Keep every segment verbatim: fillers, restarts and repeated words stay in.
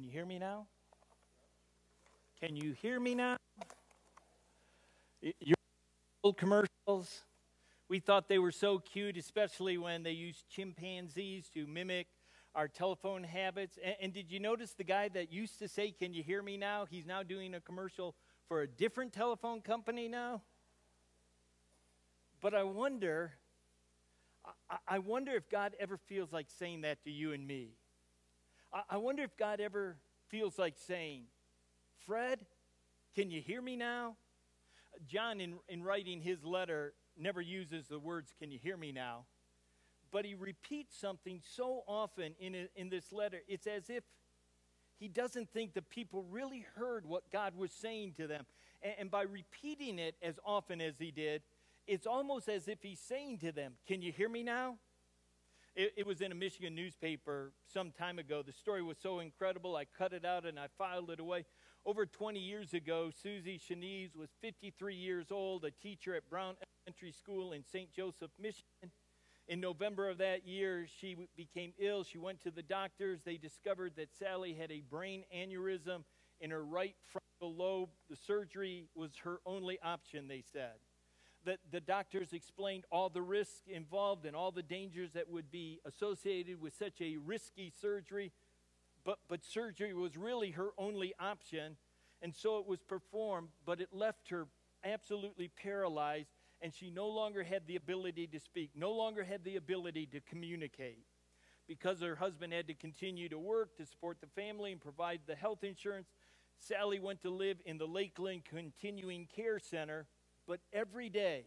Can you hear me now? Can you hear me now? Your old commercials, we thought they were so cute, especially when they used chimpanzees to mimic our telephone habits. And, and did you notice the guy that used to say, "Can you hear me now?" He's now doing a commercial for a different telephone company now? But I wonder, I, I wonder if God ever feels like saying that to you and me. I, I wonder if God ever feels like saying, "Fred, can you hear me now?" John, in, in writing his letter, never uses the words, "Can you hear me now?" But he repeats something so often in, a, in this letter, it's as if he doesn't think the people really heard what God was saying to them. And, and by repeating it as often as he did, it's almost as if he's saying to them, "Can you hear me now?" It, it was in a Michigan newspaper some time ago. The story was so incredible, I cut it out and I filed it away. Over twenty years ago, Susie Shanice was fifty-three years old, a teacher at Brown Elementary School in Saint Joseph, Michigan. In November of that year, she became ill. She went to the doctors. They discovered that Sally had a brain aneurysm in her right frontal lobe. The surgery was her only option, they said. The, the doctors explained all the risks involved and all the dangers that would be associated with such a risky surgery. But, but surgery was really her only option, and so it was performed, but it left her absolutely paralyzed, and she no longer had the ability to speak, no longer had the ability to communicate. Because her husband had to continue to work to support the family and provide the health insurance, Sally went to live in the Lakeland Continuing Care Center, but every day,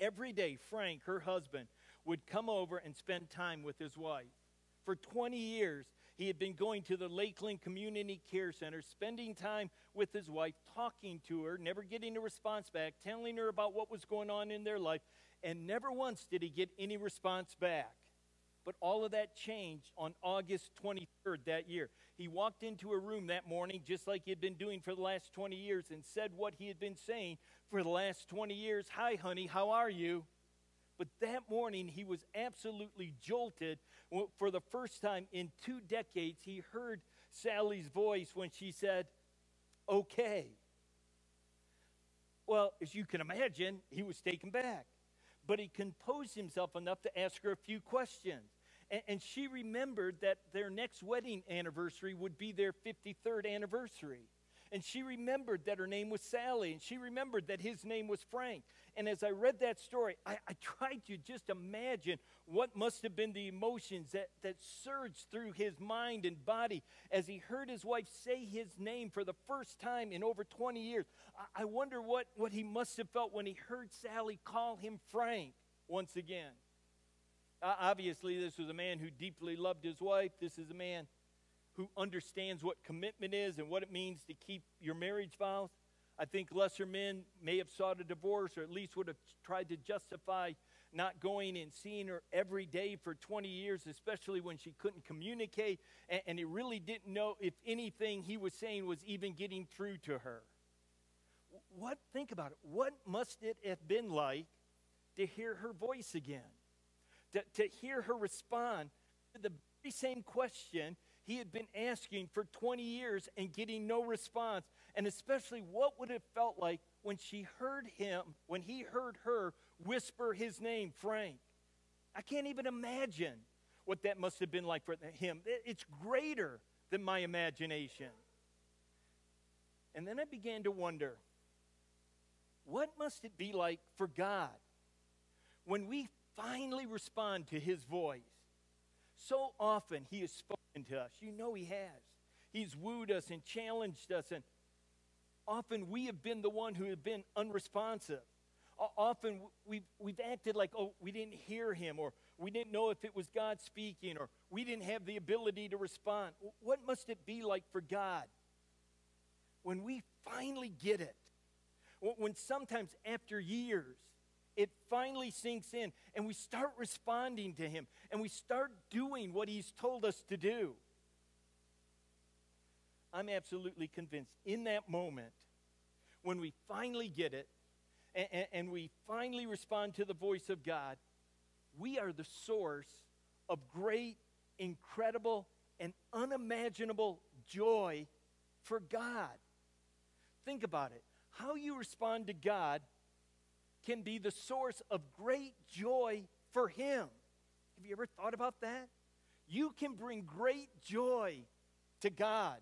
every day, Frank, her husband, would come over and spend time with his wife. For twenty years, he had been going to the Lakeland Community Care Center, spending time with his wife, talking to her, never getting a response back, telling her about what was going on in their life, and never once did he get any response back. But all of that changed on August twenty-third that year. He walked into a room that morning, just like he had been doing for the last twenty years, and said what he had been saying for the last twenty years, "Hi, honey, how are you?" But that morning, he was absolutely jolted. For the first time in two decades, he heard Sally's voice when she said, "Okay." Well, as you can imagine, he was taken back. But he composed himself enough to ask her a few questions. And, and she remembered that their next wedding anniversary would be their fifty-third anniversary. And she remembered that her name was Sally, and she remembered that his name was Frank. And as I read that story, I, I tried to just imagine what must have been the emotions that, that surged through his mind and body as he heard his wife say his name for the first time in over twenty years. I, I wonder what, what he must have felt when he heard Sally call him Frank once again. Uh, obviously, this was a man who deeply loved his wife. This is a man who understands what commitment is and what it means to keep your marriage vows. I think lesser men may have sought a divorce, or at least would have tried to justify not going and seeing her every day for twenty years, especially when she couldn't communicate, and, and he really didn't know if anything he was saying was even getting through to her. What, think about it, what must it have been like to hear her voice again? To, to hear her respond to the very same question he had been asking for twenty years and getting no response. And especially what would it have felt like when she heard him, when he heard her whisper his name, Frank. I can't even imagine what that must have been like for him. It's greater than my imagination. And then I began to wonder, what must it be like for God when we finally respond to his voice? So often he has spoken to us. You know he has. He's wooed us and challenged us, and often we have been the one who have been unresponsive. Often we've, we've acted like, oh, we didn't hear him, or we didn't know if it was God speaking, or we didn't have the ability to respond. What must it be like for God when we finally get it? When sometimes after years, it finally sinks in, and we start responding to him, and we start doing what he's told us to do. I'm absolutely convinced in that moment, when we finally get it, and, and we finally respond to the voice of God, we are the source of great, incredible, an unimaginable joy for God. Think about it. How you respond to God can be the source of great joy for Him. Have you ever thought about that? You can bring great joy to God.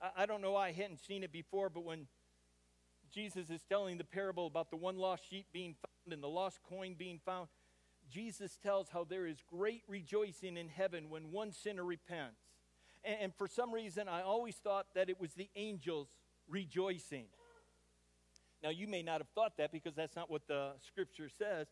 I, I don't know why I hadn't seen it before, but when Jesus is telling the parable about the one lost sheep being found and the lost coin being found, Jesus tells how there is great rejoicing in heaven when one sinner repents. And, and for some reason, I always thought that it was the angels rejoicing. Now, you may not have thought that because that's not what the scripture says.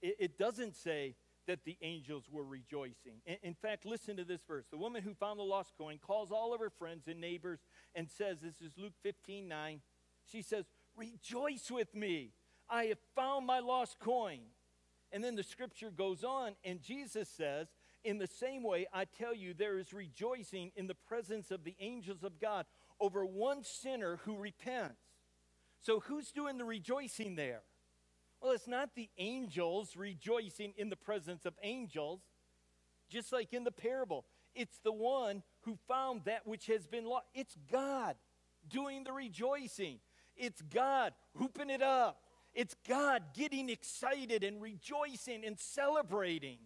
It, it doesn't say that the angels were rejoicing. In, in fact, listen to this verse. The woman who found the lost coin calls all of her friends and neighbors and says, this is Luke fifteen nine. She says, rejoice with me. I have found my lost coin. And then the scripture goes on, and Jesus says, in the same way, I tell you, there is rejoicing in the presence of the angels of God over one sinner who repents. So who's doing the rejoicing there? Well, it's not the angels rejoicing in the presence of angels, just like in the parable. It's the one who found that which has been lost. It's God doing the rejoicing. It's God hooping it up. It's God getting excited and rejoicing and celebrating.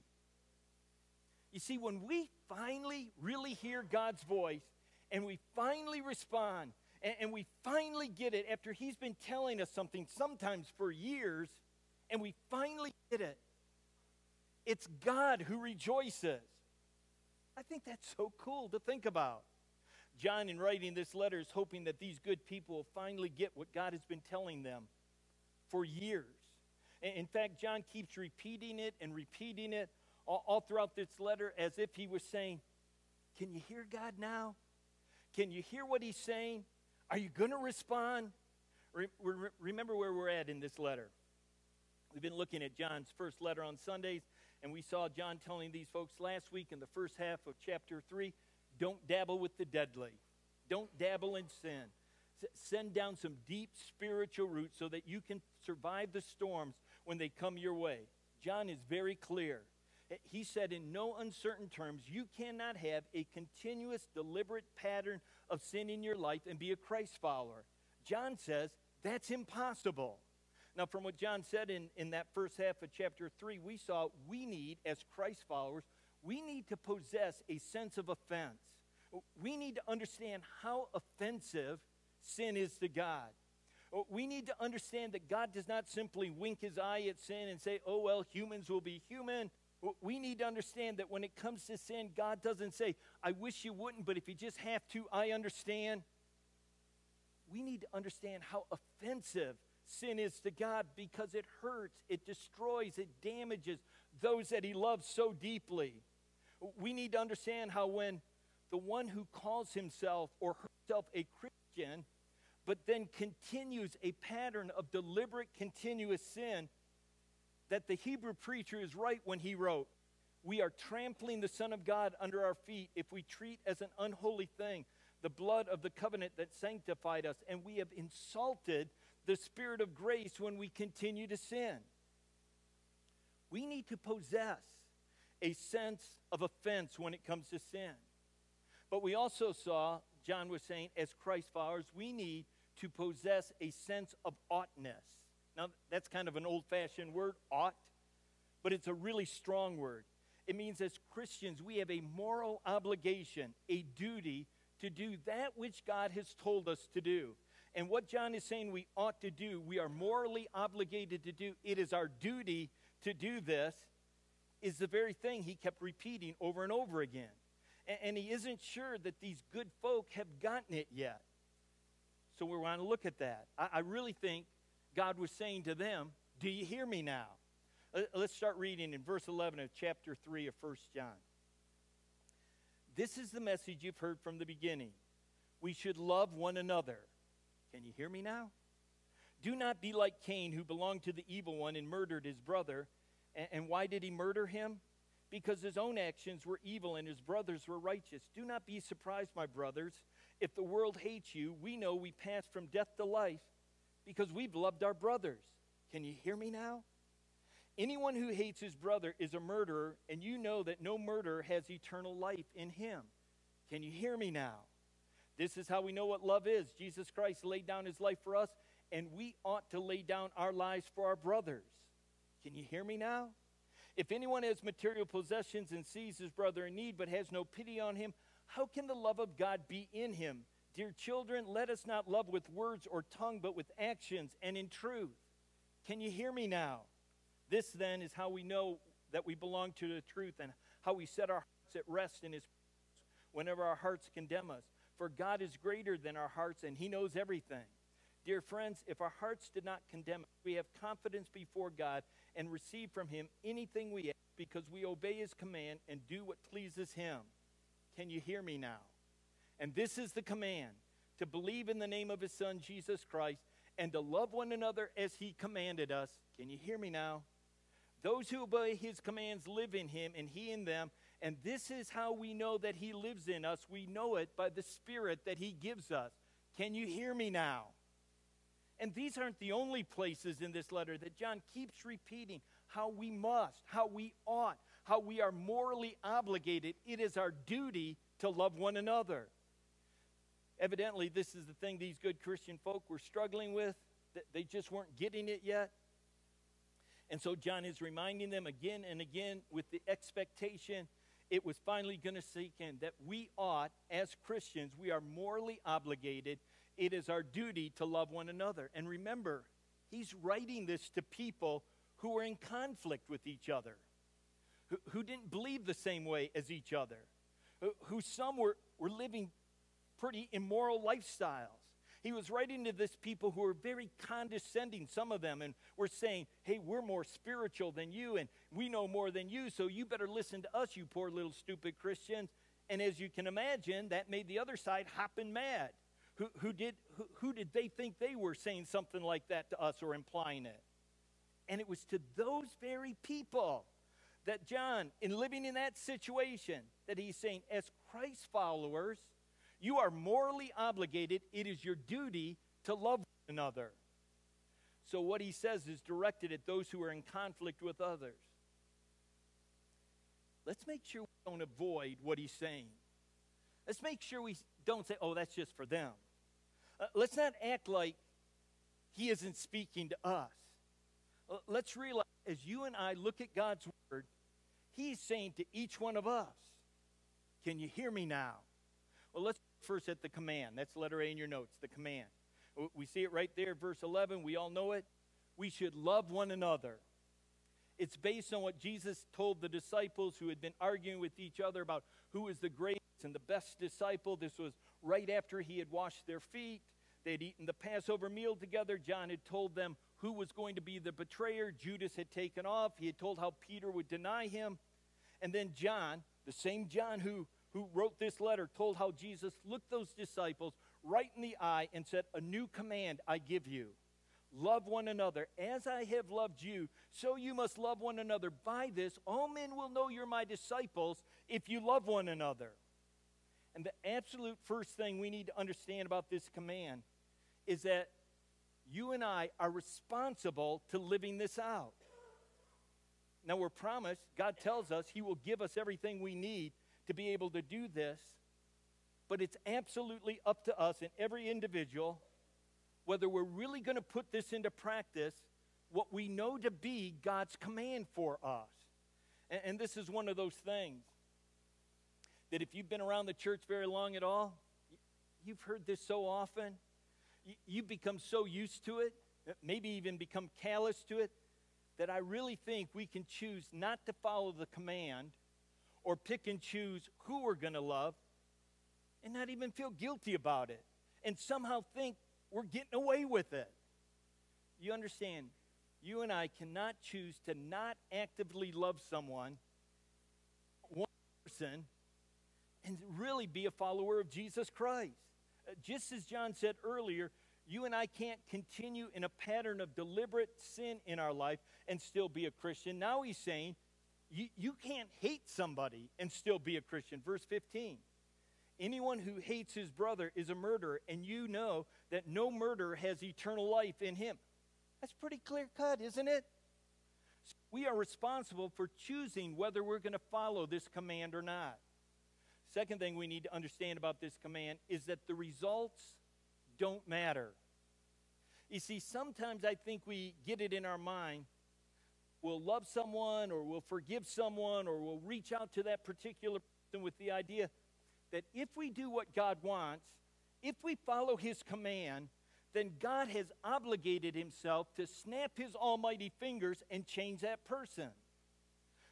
You see, when we finally really hear God's voice and we finally respond, and we finally get it after He's been telling us something sometimes for years, and we finally get it. It's God who rejoices. I think that's so cool to think about. John, in writing this letter, is hoping that these good people will finally get what God has been telling them for years. In fact, John keeps repeating it and repeating it all throughout this letter as if he was saying, can you hear God now? Can you hear what He's saying? Are you going to respond? Re- re- remember where we're at in this letter. We've been looking at John's first letter on Sundays, and we saw John telling these folks last week in the first half of chapter three, don't dabble with the deadly. Don't dabble in sin. S- send down some deep spiritual roots so that you can survive the storms when they come your way. John is very clear. He said in no uncertain terms, you cannot have a continuous, deliberate pattern of sin in your life and be a Christ follower. John says that's impossible. Now, from what John said in, in that first half of chapter three, we saw we need, as Christ followers, we need to possess a sense of offense. We need to understand how offensive sin is to God. We need to understand that God does not simply wink His eye at sin and say, oh, well, humans will be human. We need to understand that when it comes to sin, God doesn't say, I wish you wouldn't, but if you just have to, I understand. We need to understand how offensive sin is to God because it hurts, it destroys, it damages those that He loves so deeply. We need to understand how when the one who calls himself or herself a Christian, but then continues a pattern of deliberate, continuous sin, that the Hebrew preacher is right when he wrote, we are trampling the Son of God under our feet if we treat as an unholy thing the blood of the covenant that sanctified us, and we have insulted the Spirit of grace when we continue to sin. We need to possess a sense of offense when it comes to sin. But we also saw, John was saying, as Christ followers, we need to possess a sense of oughtness. Now, that's kind of an old-fashioned word, ought, but it's a really strong word. It means as Christians, we have a moral obligation, a duty to do that which God has told us to do. And what John is saying we ought to do, we are morally obligated to do, it is our duty to do this, is the very thing he kept repeating over and over again. And, and he isn't sure that these good folk have gotten it yet. So we want to look at that. I, I really think God was saying to them, do you hear me now? Let's start reading in verse eleven of chapter three of First John. This is the message you've heard from the beginning. We should love one another. Can you hear me now? Do not be like Cain, who belonged to the evil one and murdered his brother. And why did he murder him? Because his own actions were evil and his brother's were righteous. Do not be surprised, my brothers. If the world hates you, we know we pass from death to life, because we've loved our brothers. Can you hear me now? Anyone who hates his brother is a murderer, and you know that no murderer has eternal life in him. Can you hear me now? This is how we know what love is. Jesus Christ laid down his life for us, and we ought to lay down our lives for our brothers. Can you hear me now? If anyone has material possessions and sees his brother in need but has no pity on him, how can the love of God be in him? Dear children, let us not love with words or tongue, but with actions and in truth. Can you hear me now? This, then, is how we know that we belong to the truth and how we set our hearts at rest in his presence whenever our hearts condemn us. For God is greater than our hearts, and he knows everything. Dear friends, if our hearts did not condemn us, we have confidence before God and receive from him anything we ask because we obey his command and do what pleases him. Can you hear me now? And this is the command, to believe in the name of his Son, Jesus Christ, and to love one another as he commanded us. Can you hear me now? Those who obey his commands live in him, and he in them. And this is how we know that he lives in us. We know it by the Spirit that he gives us. Can you hear me now? And these aren't the only places in this letter that John keeps repeating how we must, how we ought, how we are morally obligated. It is our duty to love one another. Evidently, this is the thing these good Christian folk were struggling with. They just weren't getting it yet. And so John is reminding them again and again with the expectation it was finally going to sink in that we ought, as Christians, we are morally obligated. It is our duty to love one another. And remember, he's writing this to people who were in conflict with each other, who, who didn't believe the same way as each other, who, who some were, were living pretty immoral lifestyles. He was writing to this people who were very condescending, some of them, and were saying, hey, we're more spiritual than you, and we know more than you, so you better listen to us, you poor little stupid Christians. And as you can imagine, that made the other side hopping mad. Who, who, did, who, who did they think they were saying something like that to us or implying it? And it was to those very people that John, in living in that situation, that he's saying, as Christ followers, you are morally obligated. It is your duty to love one another. So what he says is directed at those who are in conflict with others. Let's make sure we don't avoid what he's saying. Let's make sure we don't say, oh, that's just for them. Uh, let's not act like he isn't speaking to us. Uh, let's realize as you and I look at God's word, he's saying to each one of us, can you hear me now? Well, let's first at the command. That's letter A in your notes, the command. We see it right there, verse eleven. We all know it. We should love one another. It's based on what Jesus told the disciples who had been arguing with each other about who is the greatest and the best disciple. This was right after he had washed their feet. They had eaten the Passover meal together. John had told them who was going to be the betrayer. Judas had taken off. He had told how Peter would deny him. And then John, the same John who who wrote this letter, told how Jesus looked those disciples right in the eye and said, a new command I give you. Love one another. As I have loved you, so you must love one another. By this, all men will know you're my disciples if you love one another. And the absolute first thing we need to understand about this command is that you and I are responsible to living this out. Now we're promised, God tells us he will give us everything we need to be able to do this, but it's absolutely up to us and every individual whether we're really going to put this into practice, what we know to be God's command for us. And, and this is one of those things that if you've been around the church very long at all, you've heard this so often, you, you've become so used to it, maybe even become callous to it, that I really think we can choose not to follow the command or pick and choose who we're going to love and not even feel guilty about it and somehow think we're getting away with it. You understand, you and I cannot choose to not actively love someone, one person, and really be a follower of Jesus Christ. Just as John said earlier, you and I can't continue in a pattern of deliberate sin in our life and still be a Christian. Now he's saying, You, you can't hate somebody and still be a Christian. Verse fifteen, anyone who hates his brother is a murderer, and you know that no murderer has eternal life in him. That's pretty clear cut, isn't it? So we are responsible for choosing whether we're going to follow this command or not. Second thing we need to understand about this command is that the results don't matter. You see, sometimes I think we get it in our mind, we'll love someone or we'll forgive someone or we'll reach out to that particular person with the idea that if we do what God wants, if we follow his command, then God has obligated himself to snap his almighty fingers and change that person.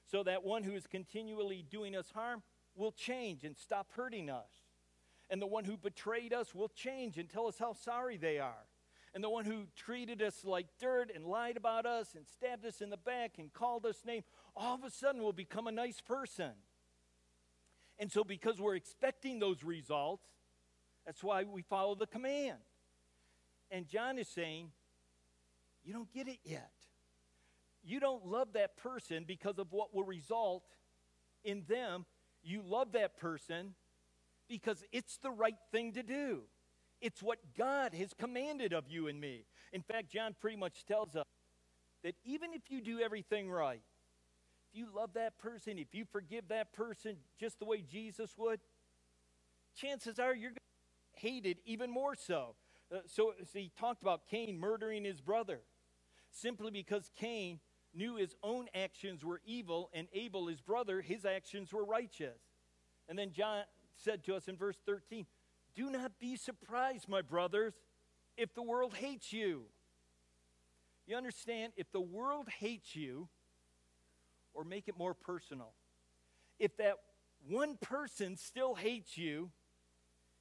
So that one who is continually doing us harm will change and stop hurting us. And the one who betrayed us will change and tell us how sorry they are. And the one who treated us like dirt and lied about us and stabbed us in the back and called us names, all of a sudden will become a nice person. And so because we're expecting those results, that's why we follow the command. And John is saying, you don't get it yet. You don't love that person because of what will result in them. You love that person because it's the right thing to do. It's what God has commanded of you and me. In fact, John pretty much tells us that even if you do everything right, if you love that person, if you forgive that person just the way Jesus would, chances are you're going to be hated even more so. Uh, so, so he talked about Cain murdering his brother simply because Cain knew his own actions were evil and Abel, his brother, his actions were righteous. And then John said to us in verse thirteen, do not be surprised, my brothers, if the world hates you. You understand, if the world hates you, or make it more personal, if that one person still hates you,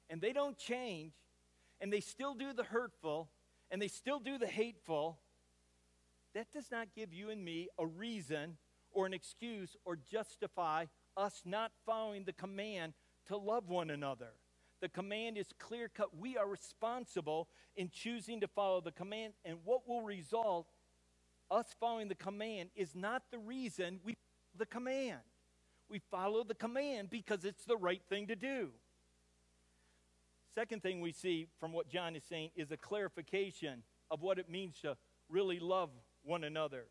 and they don't change, and they still do the hurtful, and they still do the hateful, that does not give you and me a reason or an excuse or justify us not following the command to love one another. The command is clear-cut. We are responsible in choosing to follow the command, and what will result, us following the command, is not the reason we follow the command. We follow the command because it's the right thing to do. Second thing we see from what John is saying is a clarification of what it means to really love one another.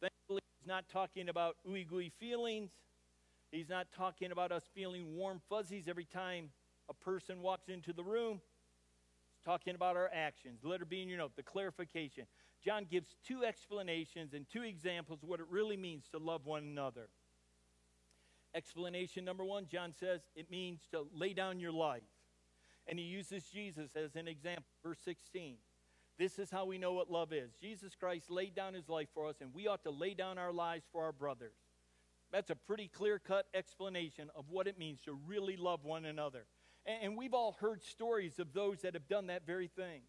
Thankfully, he's not talking about ooey gooey feelings. He's not talking about us feeling warm fuzzies every time a person walks into the room. He's talking about our actions. Letter B in your note, the clarification. John gives two explanations and two examples of what it really means to love one another. Explanation number one, John says it means to lay down your life. And he uses Jesus as an example, verse sixteen. This is how we know what love is. Jesus Christ laid down his life for us, and we ought to lay down our lives for our brothers. That's a pretty clear-cut explanation of what it means to really love one another. And, and we've all heard stories of those that have done that very thing.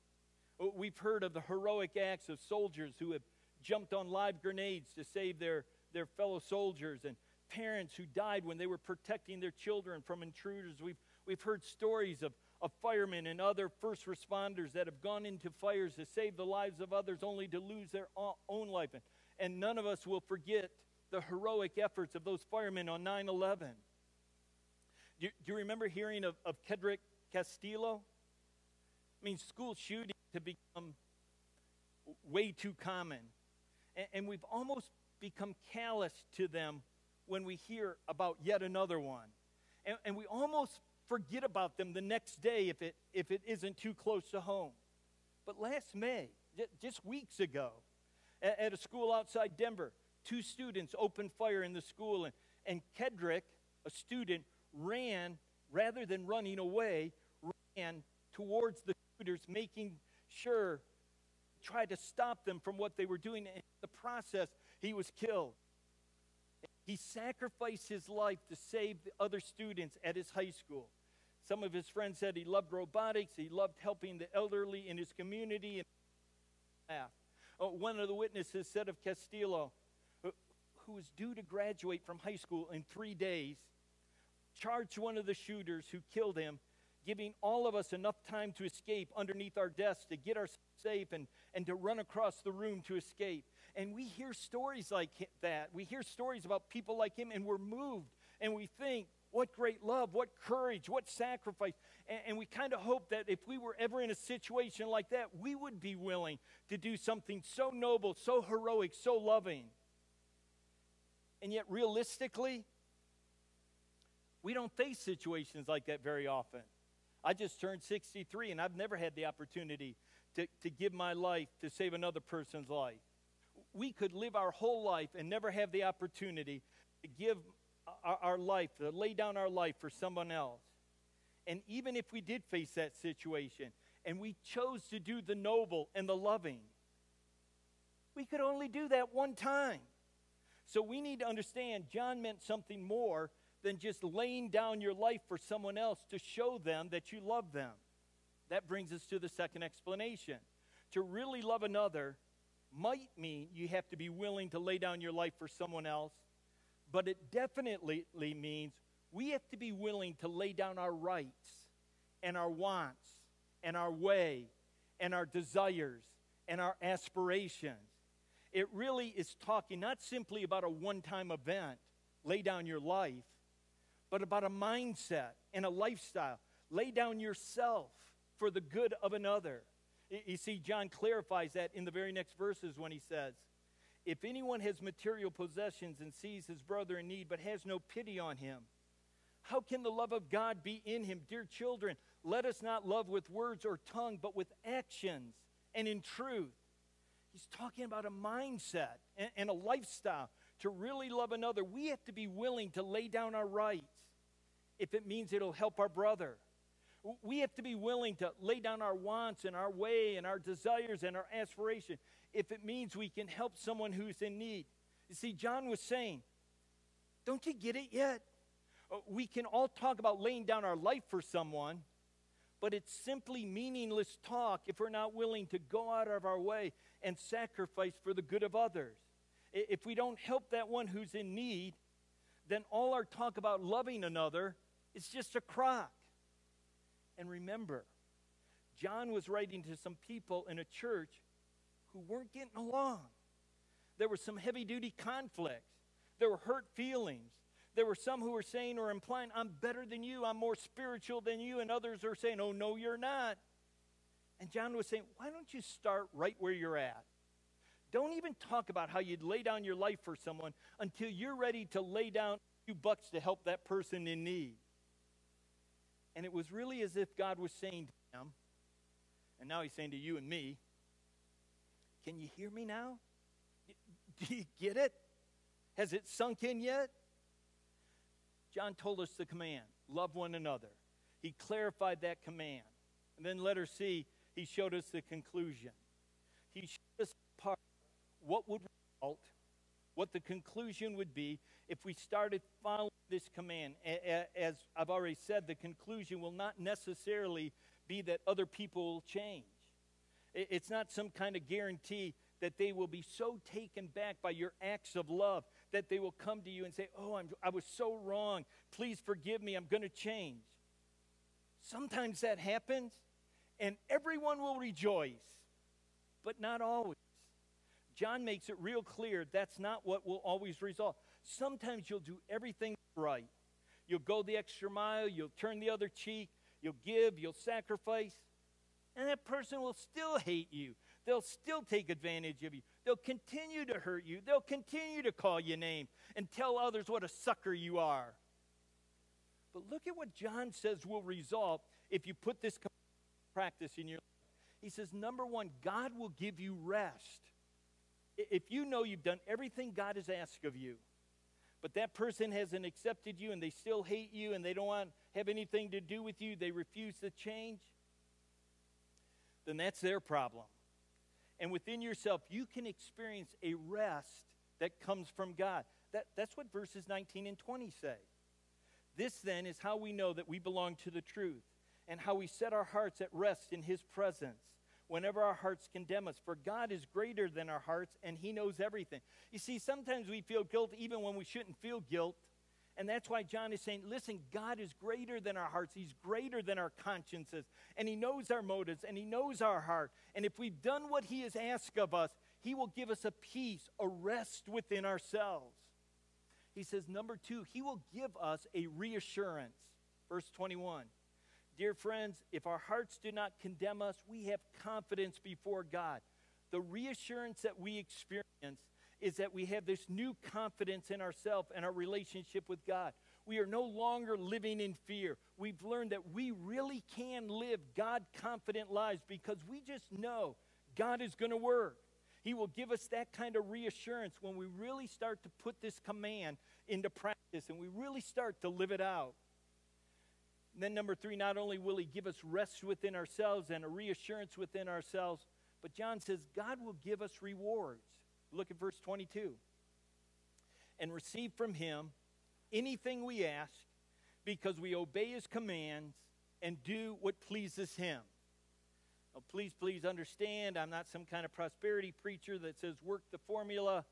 We've heard of the heroic acts of soldiers who have jumped on live grenades to save their, their fellow soldiers, and parents who died when they were protecting their children from intruders. We've, we've heard stories of, of firemen and other first responders that have gone into fires to save the lives of others only to lose their own life. And, and none of us will forget the heroic efforts of those firemen on nine eleven. Do, do you remember hearing of, of Kendrick Castillo? I mean, school shootings have become way too common. And, and we've almost become callous to them when we hear about yet another one. And, and we almost forget about them the next day if it, if it isn't too close to home. But last May, just weeks ago, at, at a school outside Denver, two students opened fire in the school, and, and Kendrick, a student, ran, rather than running away, ran towards the shooters, making sure, tried to stop them from what they were doing. In the process, he was killed. He sacrificed his life to save the other students at his high school. Some of his friends said he loved robotics, he loved helping the elderly in his community. And one of the witnesses said of Castillo, who was due to graduate from high school in three days, charged one of the shooters who killed him, giving all of us enough time to escape underneath our desks, to get ourselves safe and, and to run across the room to escape. And we hear stories like that. We hear stories about people like him, and we're moved, and we think, what great love, what courage, what sacrifice. And, and we kind of hope that if we were ever in a situation like that, we would be willing to do something so noble, so heroic, so loving. And yet, realistically, We don't face situations like that very often. I just turned sixty-three, and I've never had the opportunity to, to give my life to save another person's life. We could live our whole life and never have the opportunity to give our, our life, to lay down our life for someone else. And even if we did face that situation, and we chose to do the noble and the loving, we could only do that one time. So we need to understand John meant something more than just laying down your life for someone else to show them that you love them. That brings us to the second explanation. To really love another might mean you have to be willing to lay down your life for someone else, but it definitely means we have to be willing to lay down our rights and our wants and our way and our desires and our aspirations. It really is talking not simply about a one-time event, lay down your life, but about a mindset and a lifestyle. Lay down yourself for the good of another. You see, John clarifies that in the very next verses when he says, if anyone has material possessions and sees his brother in need but has no pity on him, how can the love of God be in him? Dear children, let us not love with words or tongue, but with actions and in truth. He's talking about a mindset and, and a lifestyle. To really love another, we have to be willing to lay down our rights if it means it'll help our brother. We have to be willing to lay down our wants and our way and our desires and our aspiration if it means we can help someone who's in need. You see, John was saying, don't you get it yet? We can all talk about laying down our life for someone, but it's simply meaningless talk if we're not willing to go out of our way and sacrifice for the good of others. If we don't help that one who's in need, then all our talk about loving another is just a crock. And remember, John was writing to some people in a church who weren't getting along. There were some heavy-duty conflicts. There were hurt feelings. There were some who were saying or implying, I'm better than you, I'm more spiritual than you, and others are saying, oh, no, you're not. And John was saying, why don't you start right where you're at? Don't even talk about how you'd lay down your life for someone until you're ready to lay down a few bucks to help that person in need. And it was really as if God was saying to him, and now he's saying to you and me, can you hear me now? Do you get it? Has it sunk in yet? John told us the command, love one another. He clarified that command. And then letter C, he showed us the conclusion. He showed us part. What would result, what the conclusion would be if we started following this command. As I've already said, the conclusion will not necessarily be that other people will change. It's not some kind of guarantee that they will be so taken back by your acts of love that they will come to you and say, oh, I'm, I was so wrong. Please forgive me. I'm going to change. Sometimes that happens, and everyone will rejoice, but not always. John makes it real clear that's not what will always result. Sometimes you'll do everything right. You'll go the extra mile. You'll turn the other cheek. You'll give. You'll sacrifice. And that person will still hate you. They'll still take advantage of you. They'll continue to hurt you. They'll continue to call you names and tell others what a sucker you are. But look at what John says will result if you put this practice in your life. He says, number one, God will give you rest. If you know you've done everything God has asked of you, but that person hasn't accepted you and they still hate you and they don't want to have anything to do with you, they refuse to change, then that's their problem. And within yourself, you can experience a rest that comes from God. That, that's what verses nineteen and twenty say. This then is how we know that we belong to the truth and how we set our hearts at rest in His presence. Whenever our hearts condemn us, for God is greater than our hearts, and He knows everything. You see, sometimes we feel guilt even when we shouldn't feel guilt, and that's why John is saying, listen, God is greater than our hearts. He's greater than our consciences, and He knows our motives, and He knows our heart, and if we've done what He has asked of us, He will give us a peace, a rest within ourselves. He says, number two, He will give us a reassurance. Verse twenty-one. Dear friends, if our hearts do not condemn us, we have confidence before God. The reassurance that we experience is that we have this new confidence in ourselves and our relationship with God. We are no longer living in fear. We've learned that we really can live God-confident lives because we just know God is going to work. He will give us that kind of reassurance when we really start to put this command into practice and we really start to live it out. And then number three, not only will he give us rest within ourselves and a reassurance within ourselves, but John says God will give us rewards. Look at verse twenty-two. And receive from him anything we ask because we obey his commands and do what pleases him. Now, please, please understand, I'm not some kind of prosperity preacher that says work the formula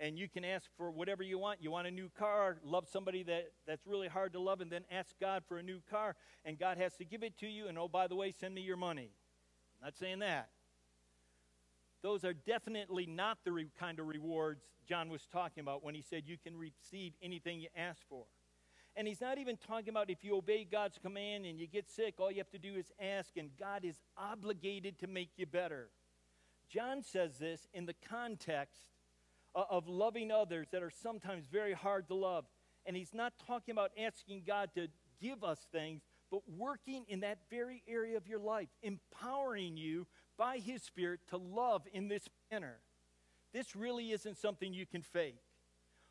and you can ask for whatever you want. You want a new car, love somebody that, that's really hard to love, and then ask God for a new car, and God has to give it to you, and oh, by the way, send me your money. I'm not saying that. Those are definitely not the re- kind of rewards John was talking about when he said you can receive anything you ask for. And he's not even talking about if you obey God's command and you get sick, all you have to do is ask, and God is obligated to make you better. John says this in the context of loving others that are sometimes very hard to love. And he's not talking about asking God to give us things, but working in that very area of your life, empowering you by his Spirit to love in this manner. This really isn't something you can fake.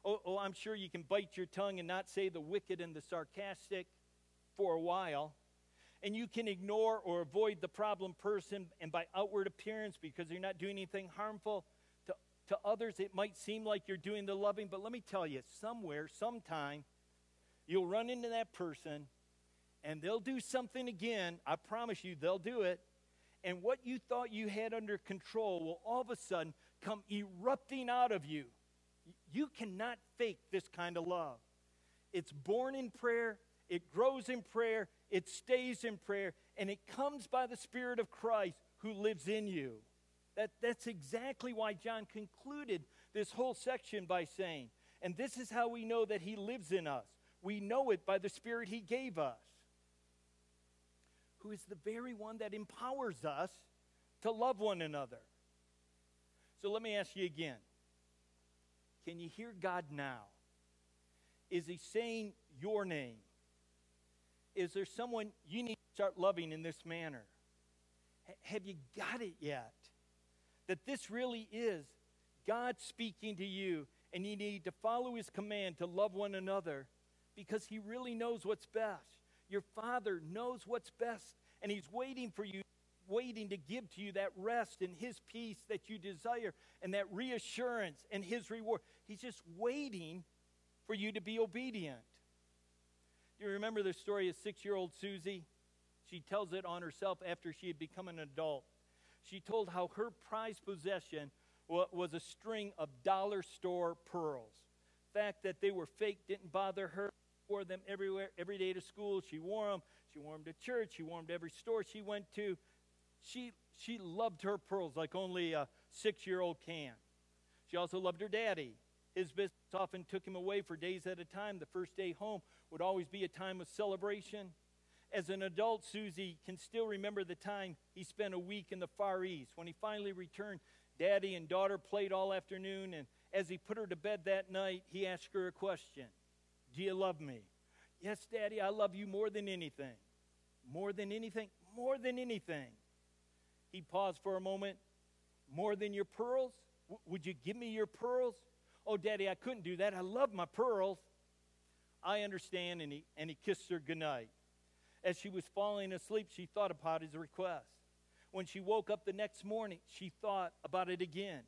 Oh, oh, I'm sure you can bite your tongue and not say the wicked and the sarcastic for a while. And you can ignore or avoid the problem person, and by outward appearance, because you're not doing anything harmful to, to others, it might seem like you're doing the loving. But let me tell you, somewhere, sometime, you'll run into that person, and they'll do something again. I promise you, they'll do it. And what you thought you had under control will all of a sudden come erupting out of you. You cannot fake this kind of love. It's born in prayer, it grows in prayer, it stays in prayer, and it comes by the Spirit of Christ who lives in you. That, that's exactly why John concluded this whole section by saying, and this is how we know that he lives in us. We know it by the Spirit he gave us, who is the very one that empowers us to love one another. So let me ask you again. Can you hear God now? Is he saying your name? Is there someone you need to start loving in this manner? H- have you got it yet? That this really is God speaking to you, and you need to follow his command to love one another because he really knows what's best. Your Father knows what's best, and he's waiting for you, waiting to give to you that rest and his peace that you desire and that reassurance and his reward. He's just waiting for you to be obedient. Do you remember the story of six-year-old Susie? She tells it on herself after she had become an adult. She told how her prized possession was a string of dollar store pearls. The fact that they were fake didn't bother her. Wore them everywhere, every day to school. She wore them. She wore them to church. She wore them to every store she went to. She she loved her pearls like only a six-year-old can. She also loved her daddy. His business often took him away for days at a time. The first day home would always be a time of celebration. As an adult, Susie can still remember the time he spent a week in the Far East. When he finally returned, daddy and daughter played all afternoon, and as he put her to bed that night, he asked her a question. Do you love me? Yes, Daddy, I love you more than anything. More than anything? More than anything. He paused for a moment. More than your pearls? W- would you give me your pearls? Oh, Daddy, I couldn't do that. I love my pearls. I understand, and he, and he kissed her goodnight. As she was falling asleep, she thought about his request. When she woke up the next morning, she thought about it again.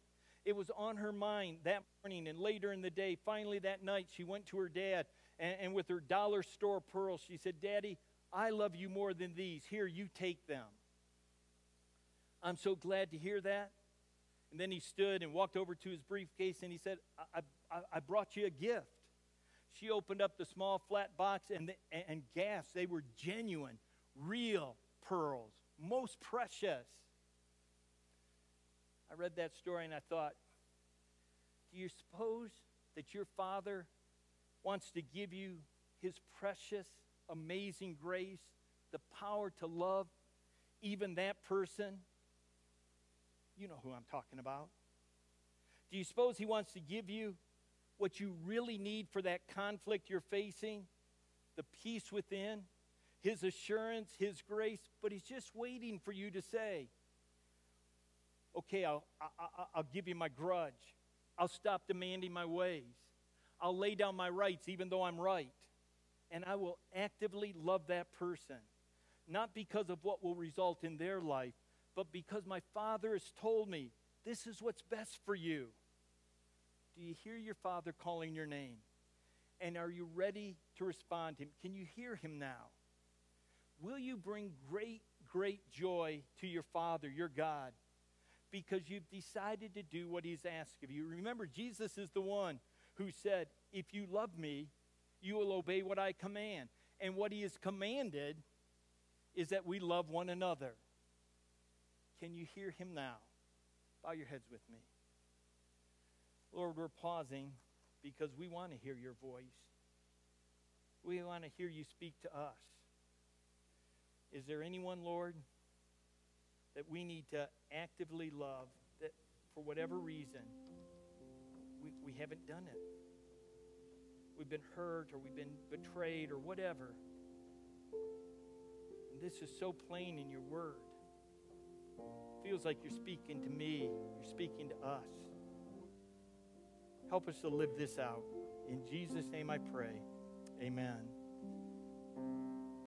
It was on her mind that morning and later in the day. Finally that night, she went to her dad, and, and with her dollar store pearls, she said, Daddy, I love you more than these. Here, you take them. I'm so glad to hear that. And then he stood and walked over to his briefcase, and he said, I, I, I brought you a gift. She opened up the small flat box and, the, and, and gasped. They were genuine, real pearls, most precious. I read that story and I thought, do you suppose that your Father wants to give you his precious, amazing grace, the power to love even that person? You know who I'm talking about. Do you suppose he wants to give you what you really need for that conflict you're facing? the peace within, his assurance, his grace, but he's just waiting for you to say, okay, I'll, I'll, I'll give you my grudge. I'll stop demanding my ways. I'll lay down my rights even though I'm right. And I will actively love that person, not because of what will result in their life, but because my Father has told me, this is what's best for you. Do you hear your Father calling your name? And are you ready to respond to him? Can you hear him now? Will you bring great, great joy to your Father, your God, because you've decided to do what he's asked of you? Remember, Jesus is the one who said, if you love me, you will obey what I command. And what he has commanded is that we love one another. Can you hear him now? Bow your heads with me. Lord, we're pausing because we want to hear your voice. We want to hear you speak to us. Is there anyone, Lord, that we need to actively love that for whatever reason we, we haven't done it? We've been hurt or we've been betrayed or whatever. And this is so plain in your word. It feels like you're speaking to me. You're speaking to us. Help us to live this out. In Jesus' name I pray. Amen.